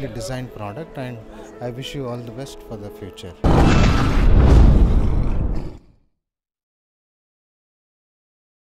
perfectly designed product, and I wish you all the best for the future.